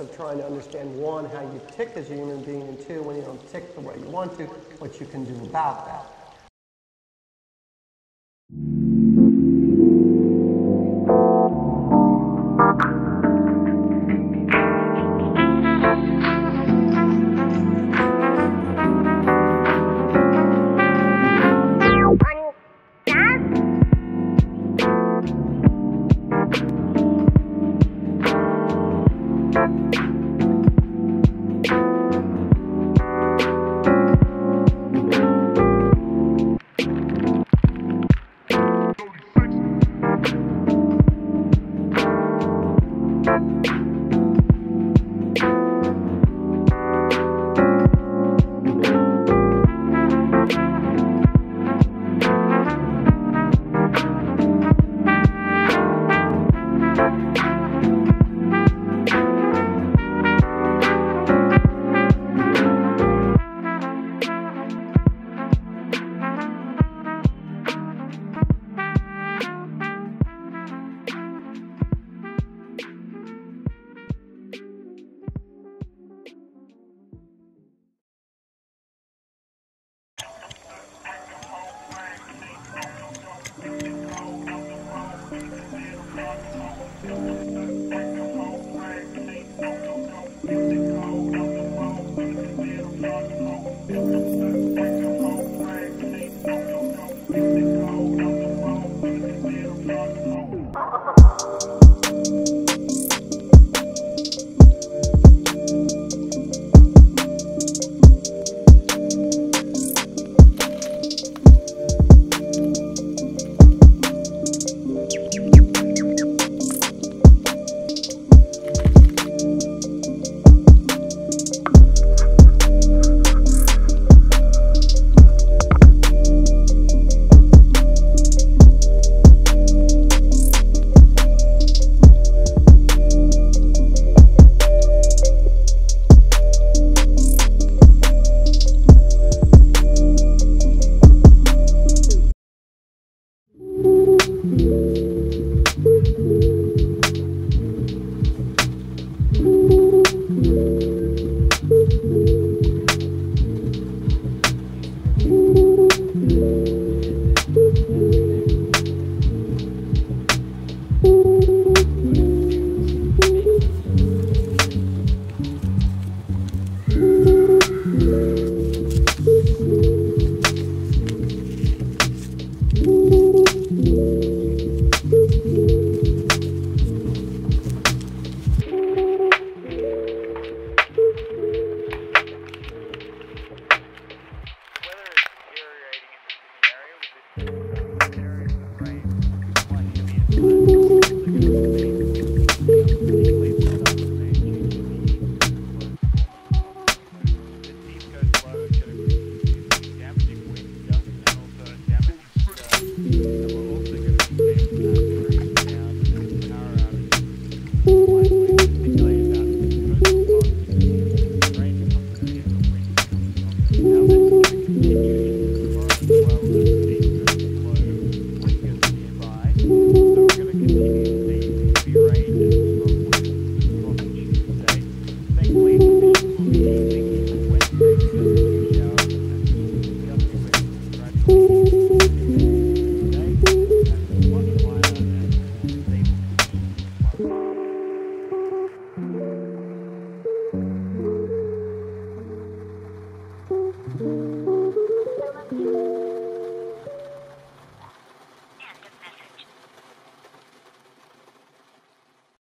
Of trying to understand, one, how you tick as a human being, and two, when you don't tick the way you want to, what you can do about that.